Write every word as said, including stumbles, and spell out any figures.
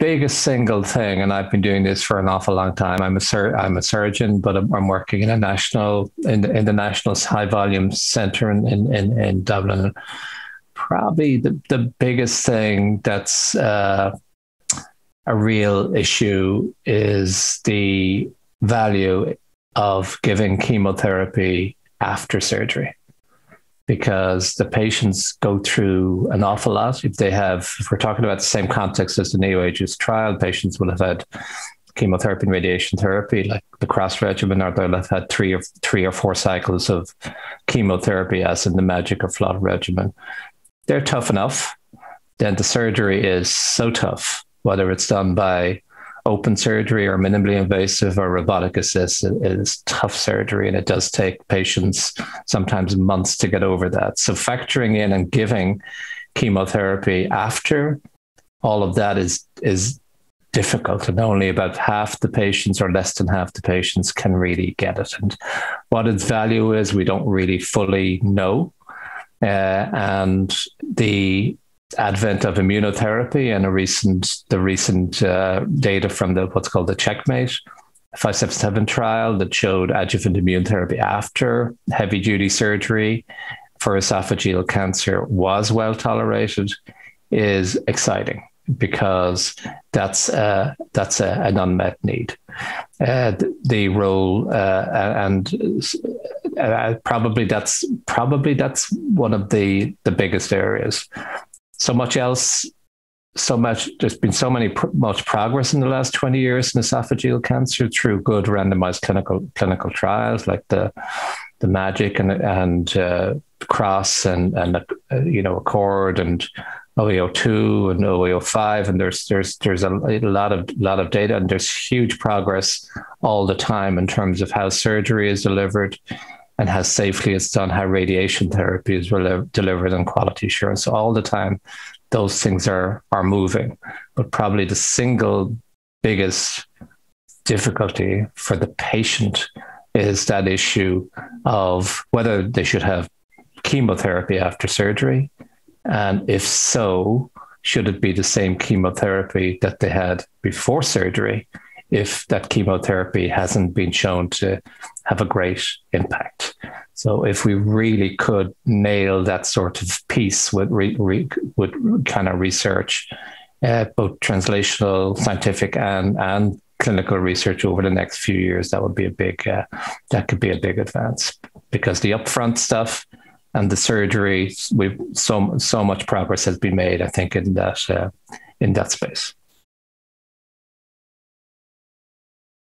biggest single thing, and I've been doing this for an awful long time. I'm a sur I'm a surgeon, but I'm, I'm working in a national in the, in the national high volume center in in in Dublin. Probably the the biggest thing that's uh, a real issue is the value of giving chemotherapy after surgery, because the patients go through an awful lot. If they have, if we're talking about the same context as the NeoAegis trial, patients will have had chemotherapy and radiation therapy, like the CROSS regimen, or they'll have had three or three or four cycles of chemotherapy, as in the Magic or Flot regimen. They're tough enough. Then the surgery is so tough, whether it's done by open surgery or minimally invasive or robotic assist. It is tough surgery, and it does take patients sometimes months to get over that. So factoring in and giving chemotherapy after all of that is is difficult, and only about half the patients or less than half the patients can really get it. And what its value is, we don't really fully know. Uh, and the advent of immunotherapy and a recent the recent uh, data from the what's called the Checkmate five seventy-seven trial that showed adjuvant immune therapy after heavy duty surgery for esophageal cancer was well tolerated is exciting, because that's uh, that's a, an unmet need. Uh, the role uh, and uh, probably that's probably that's one of the the biggest areas. So much else, so much, there's been so many pr much progress in the last twenty years in esophageal cancer through good randomized clinical clinical trials like the the Magic and and uh, CROSS and and uh, you know, ACCORD and O E O two and O E O five, and there's there's there's a lot of lot of data, and there's huge progress all the time in terms of how surgery is delivered and how safely it's done, how radiation therapy is delivered, and quality assurance. So all the time, those things are, are moving. But probably the single biggest difficulty for the patient is that issue of whether they should have chemotherapy after surgery, and if so, should it be the same chemotherapy that they had before surgery, if that chemotherapy hasn't been shown to have a great impact. So if we really could nail that sort of piece with, re, re, with kind of research, uh, both translational, scientific, and, and clinical research over the next few years, that would be a big, uh, that could be a big advance, because the upfront stuff and the surgery, we've so, so much progress has been made, I think, in that, uh, in that space.